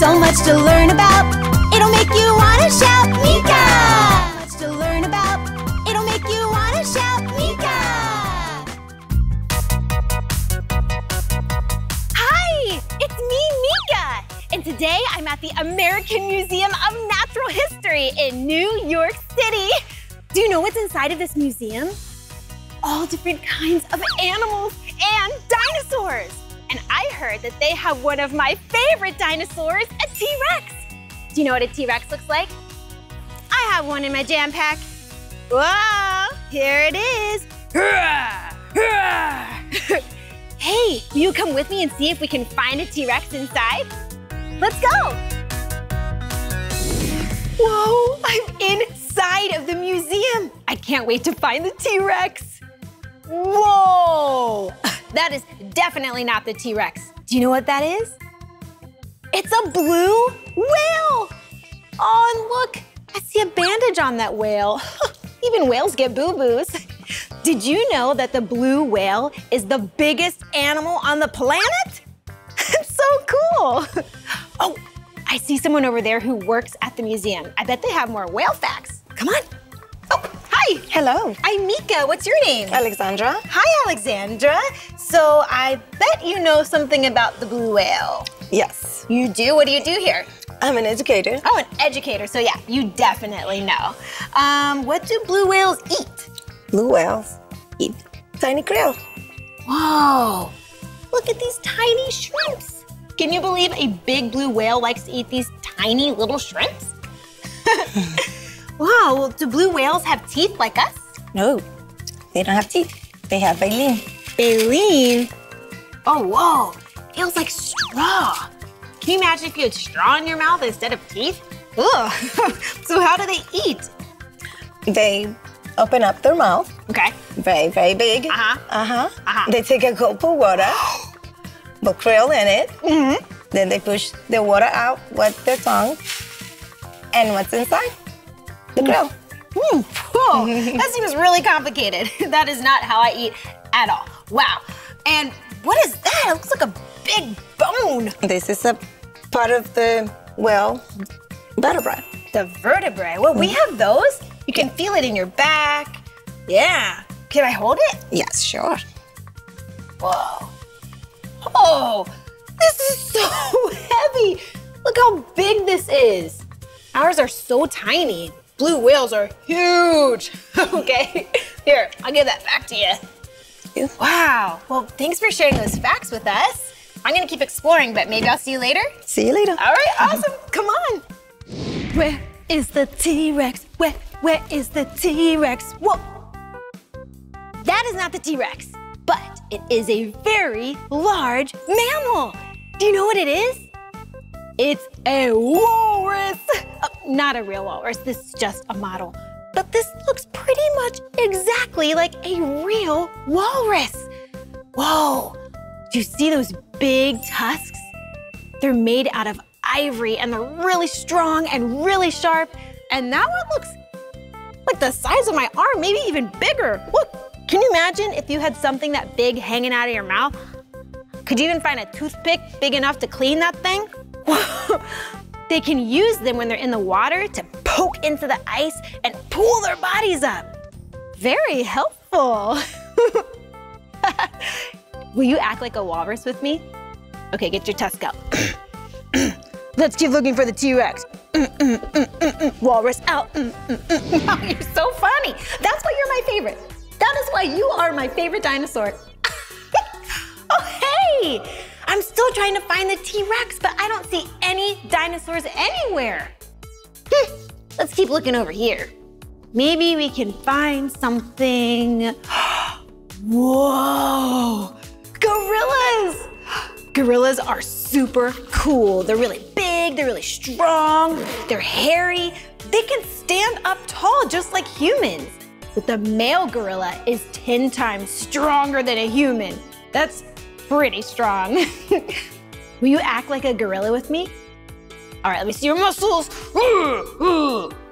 so much to learn about. It'll make you want to shout, Meekah! So much to learn about. It'll make you want to shout, Meekah! Hi! It's me, Meekah! And today I'm at the American Museum of Natural History in New York City. Do you know what's inside of this museum? All different kinds of animals and dinosaurs. And I heard that they have one of my favorite dinosaurs, a T-Rex. Do you know what a T-Rex looks like? I have one in my jam pack. Whoa, here it is. Hey, will you come with me and see if we can find a T-Rex inside? Let's go. Whoa, I'm inside of the museum. I can't wait to find the T-Rex. Whoa! That is definitely not the T-Rex. Do you know what that is? It's a blue whale! Oh, and look, I see a bandage on that whale. Even whales get boo-boos. Did you know that the blue whale is the biggest animal on the planet? It's so cool! Oh, I see someone over there who works at the museum. I bet they have more whale facts. Come on. Hi. Hello. I'm Meekah. What's your name? Alexandra. Hi, Alexandra. So I bet you know something about the blue whale. Yes. You do? What do you do here? I'm an educator. Oh, an educator. So yeah, you definitely know. What do blue whales eat? Blue whales eat tiny krill. Whoa. Look at these tiny shrimps. Can you believe a big blue whale likes to eat these tiny little shrimps? Wow, well, do blue whales have teeth like us? No, they don't have teeth. They have baleen. Baleen? Oh, whoa, feels like straw. Can you imagine if you had straw in your mouth instead of teeth? Ugh, so how do they eat? They open up their mouth. Okay. Very, very big. They take a gulp of water, put krill in it. Then they push the water out with their tongue. And what's inside? The grill. Cool. That seems really complicated. That is not how I eat at all. Wow. And what is that? It looks like a big bone. This is a part of the, well, vertebrae. The vertebrae. Well, we have those. You can feel it in your back. Yeah. Can I hold it? Yes, sure. Whoa. Oh, this is so heavy. Look how big this is. Ours are so tiny. Blue whales are huge. Okay, here, I'll give that back to you. Wow, well, thanks for sharing those facts with us. I'm gonna keep exploring, but maybe I'll see you later. See you later. All right, awesome, come on. Where is the T-Rex? Where is the T-Rex? Whoa. That is not the T-Rex, but it is a very large mammal. Do you know what it is? It's a walrus. Not a real walrus, this is just a model. But this looks pretty much exactly like a real walrus. Whoa, do you see those big tusks? They're made out of ivory and they're really strong and really sharp. And that one looks like the size of my arm, maybe even bigger. Look, can you imagine if you had something that big hanging out of your mouth? Could you even find a toothpick big enough to clean that thing? Whoa. They can use them when they're in the water to poke into the ice and pull their bodies up. Very helpful. Will you act like a walrus with me? Okay, get your tusk out. Let's keep looking for the T-Rex. Walrus out. Wow, you're so funny. That's why you're my favorite. That is why you are my favorite dinosaur. Oh, hey. I'm still trying to find the T-Rex, but I don't see any dinosaurs anywhere. Let's keep looking over here. Maybe we can find something. Whoa, gorillas. Gorillas are super cool. They're really big, they're really strong, they're hairy. They can stand up tall just like humans. But the male gorilla is 10 times stronger than a human. That's pretty strong. Will you act like a gorilla with me? All right, let me see your muscles.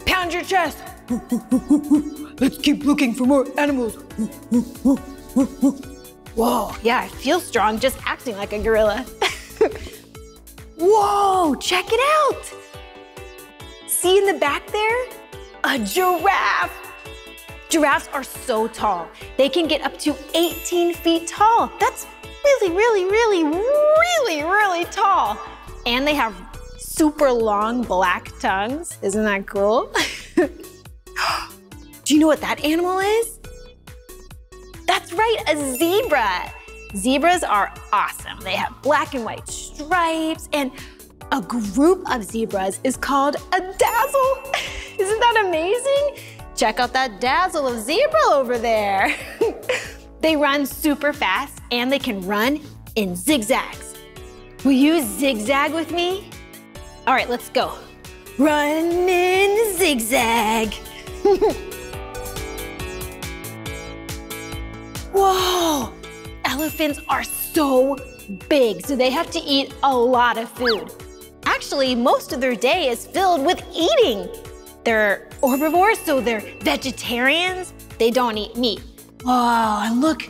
Pound your chest. Let's keep looking for more animals. Whoa, yeah, I feel strong just acting like a gorilla. Whoa, check it out! See in the back there? A giraffe! Giraffes are so tall. They can get up to 18 feet tall. That's really tall. And they have super long black tongues. Isn't that cool? Do you know what that animal is? That's right, a zebra. Zebras are awesome. They have black and white stripes, and a group of zebras is called a dazzle. Isn't that amazing? Check out that dazzle of zebra over there. They run super fast, and they can run in zigzags. Will you zigzag with me? All right, let's go. Run in zigzag. Whoa! Elephants are so big, so they have to eat a lot of food. Actually, most of their day is filled with eating. They're herbivores, so they're vegetarians. They don't eat meat. Whoa, and look,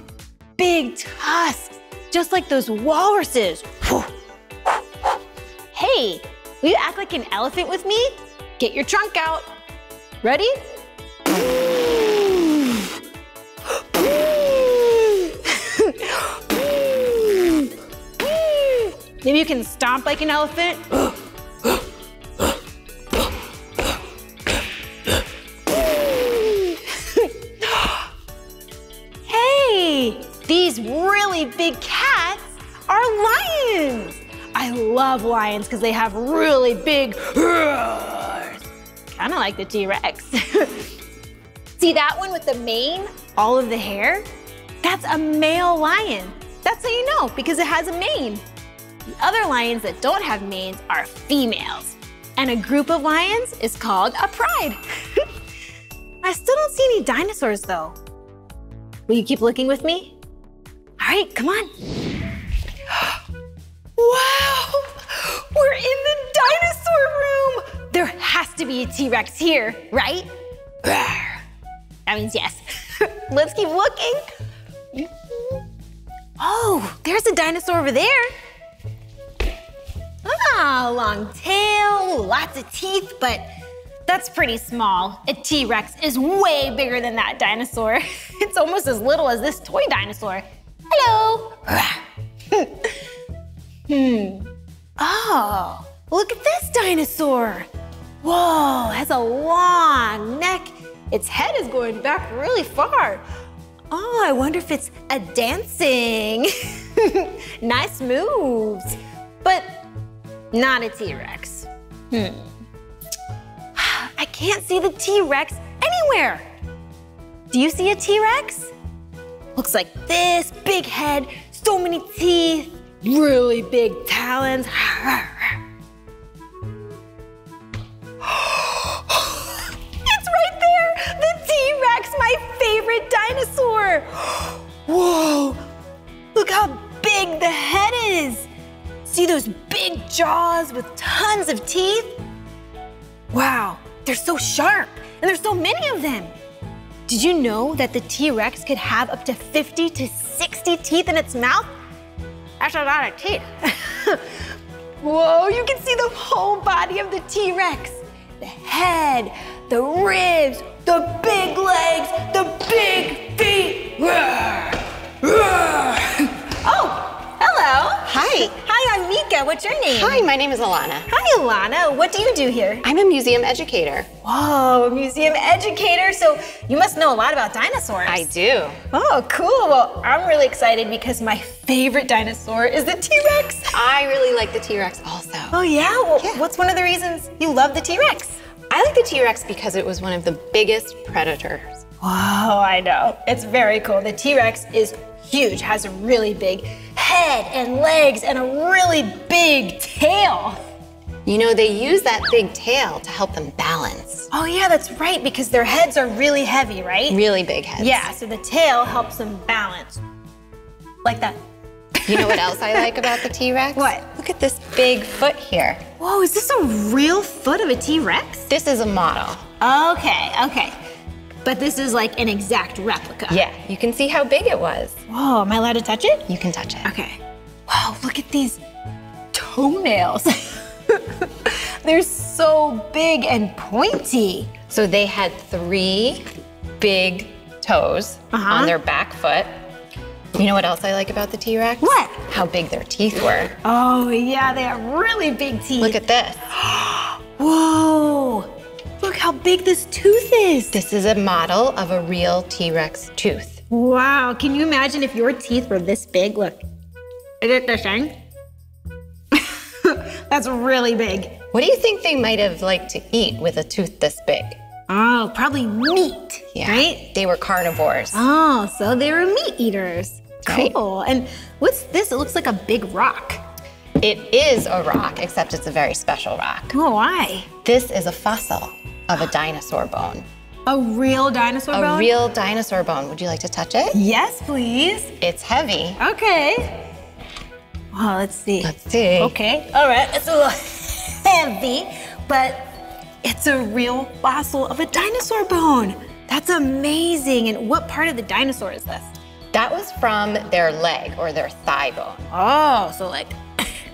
big tusks, just like those walruses. Hey, will you act like an elephant with me? Get your trunk out. Ready? Maybe you can stomp like an elephant. Hey, these really big cats are lions. I love lions because they have really big roars. Kind of like the T-Rex. See that one with the mane, all of the hair? That's a male lion. That's how you know, because it has a mane. The other lions that don't have manes are females. And a group of lions is called a pride. I still don't see any dinosaurs though. Will you keep looking with me? All right, come on. Wow, we're in the dinosaur room. There has to be a T-Rex here, right? That means yes. Let's keep looking. Oh, there's a dinosaur over there. Ah, long tail, lots of teeth, but that's pretty small. A T-Rex is way bigger than that dinosaur. It's almost as little as this toy dinosaur. Hello. Oh, look at this dinosaur. Whoa, it has a long neck. Its head is going back really far. Oh, I wonder if it's a dancing. Nice moves. But not a T-Rex. I can't see the T-Rex anywhere. Do you see a T-Rex? Looks like this, big head, so many teeth, really big talons. It's right there, the T-Rex, my favorite dinosaur. Whoa, look how big the head is. See those big jaws with tons of teeth? Wow, they're so sharp, and there's so many of them. Did you know that the T-Rex could have up to 50 to 60 teeth in its mouth? That's a lot of teeth. Whoa, you can see the whole body of the T-Rex. The head, the ribs, the big legs, the big feet. Oh! Hello. Hi. Hi, I'm Meekah. What's your name? Hi, my name is Alana. Hi, Alana. What do you do here? I'm a museum educator. Whoa, museum educator. So you must know a lot about dinosaurs. I do. Oh, cool. Well, I'm really excited because my favorite dinosaur is the T-Rex. I really like the T-Rex also. Oh, yeah? Well, yeah. What's one of the reasons you love the T-Rex? I like the T-Rex because it was one of the biggest predators. Wow, I know. It's very cool. The T-Rex is huge, has a really big head and legs and a really big tail. You know, they use that big tail to help them balance. Oh yeah, that's right, because their heads are really heavy, right? Really big heads. Yeah, so the tail helps them balance. Like that. You know what else I like about the T-Rex? What? Look at this big foot here. Whoa, is this a real foot of a T-Rex? This is a model. Okay, okay. But this is like an exact replica. Yeah, you can see how big it was. Whoa, am I allowed to touch it? You can touch it. Okay. Wow, look at these toenails. They're so big and pointy. So they had 3 big toes on their back foot. You know what else I like about the T-Rex? What? How big their teeth were. Oh yeah, they have really big teeth. Look at this. Whoa, look how big this tooth is. This is a model of a real T-Rex tooth. Wow, can you imagine if your teeth were this big? Look, is it the same? That's really big. What do you think they might have liked to eat with a tooth this big? Oh, probably meat, right? They were carnivores. Oh, so they were meat eaters. Cool. Right. And what's this? It looks like a big rock. It is a rock, except it's a very special rock. Oh, why? This is a fossil of a dinosaur bone. A real dinosaur bone? A real dinosaur bone. Would you like to touch it? Yes, please. It's heavy. Okay. Well, let's see. Let's see. Okay. All right. It's a little heavy, but it's a real fossil of a dinosaur bone. That's amazing. And what part of the dinosaur is this? That was from their leg or their thigh bone. Oh, so like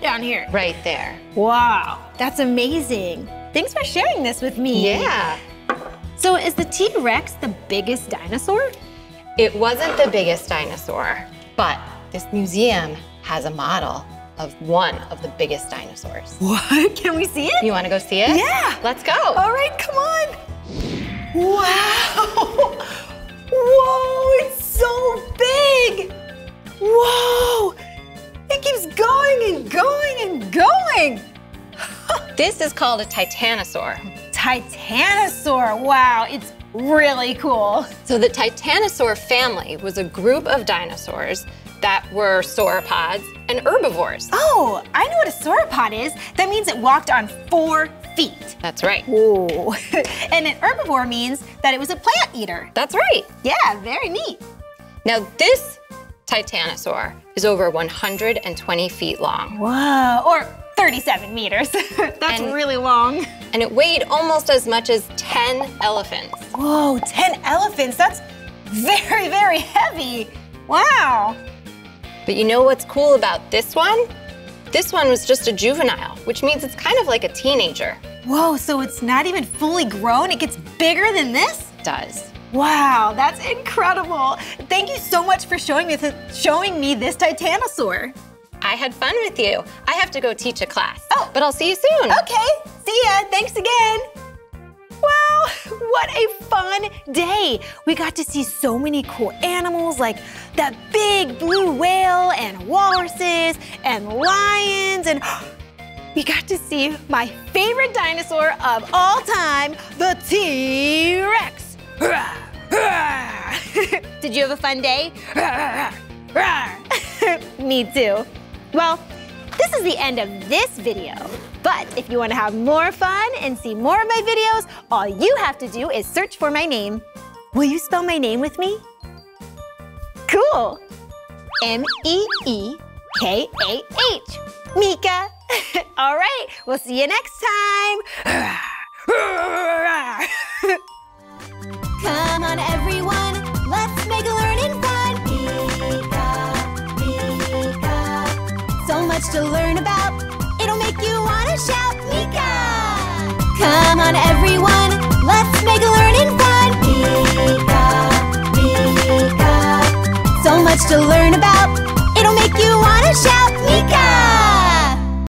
down here. Right there. Wow, that's amazing. Thanks for sharing this with me. Yeah. So is the T-Rex the biggest dinosaur? It wasn't the biggest dinosaur, but this museum has a model of one of the biggest dinosaurs. What? Can we see it? You want to go see it? Yeah. Let's go. All right, come on. Wow. Whoa, it's so big. Whoa. It keeps going and going and going. This is called a titanosaur. Titanosaur. Wow, it's really cool. So the titanosaur family was a group of dinosaurs that were sauropods and herbivores. Oh, I know what a sauropod is. That means it walked on 4 feet. That's right. Ooh. And an herbivore means that it was a plant eater. That's right. Yeah, very neat. Now this titanosaur is over 120 feet long. Whoa, or 37 meters. That's really long. And it weighed almost as much as 10 elephants. Whoa, 10 elephants, that's very, very heavy. Wow. But you know what's cool about this one? This one was just a juvenile, which means it's kind of like a teenager. Whoa, so it's not even fully grown? It gets bigger than this? It does. Wow, that's incredible. Thank you so much for showing me this titanosaur. I had fun with you. I have to go teach a class. Oh, but I'll see you soon. Okay, see ya, thanks again. Wow, what a fun day. We got to see so many cool animals like that big blue whale and walruses and lions, and we got to see my favorite dinosaur of all time, the T-Rex. Did you have a fun day? Me too. Well, this is the end of this video. But if you want to have more fun and see more of my videos, all you have to do is search for my name. Will you spell my name with me? Cool. M-E-E-K-A-H. Meekah. All right, we'll see you next time. Come on, everyone. Let's make learning fun. Meekah, Meekah. So much to learn about. It'll make you want to shout, Meekah. Come on, everyone. Let's make learning fun. Meekah. So much to learn about, it'll make you wanna shout, Meekah!